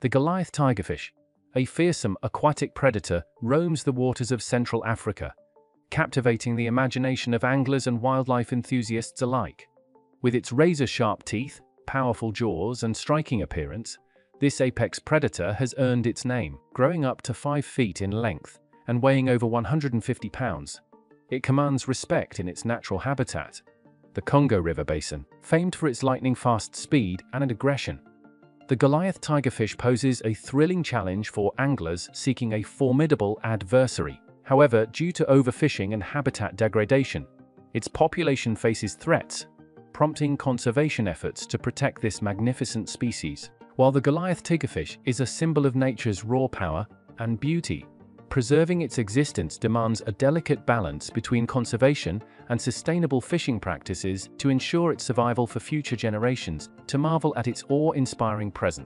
The Goliath tigerfish, a fearsome aquatic predator, roams the waters of Central Africa, captivating the imagination of anglers and wildlife enthusiasts alike. With its razor-sharp teeth, powerful jaws, and striking appearance, this apex predator has earned its name. Growing up to 5 feet in length and weighing over 150 pounds, it commands respect in its natural habitat, the Congo River Basin, famed for its lightning-fast speed and aggression. The Goliath tigerfish poses a thrilling challenge for anglers seeking a formidable adversary. However, due to overfishing and habitat degradation, its population faces threats, prompting conservation efforts to protect this magnificent species. While the Goliath tigerfish is a symbol of nature's raw power and beauty, preserving its existence demands a delicate balance between conservation and sustainable fishing practices to ensure its survival for future generations to marvel at its awe-inspiring presence.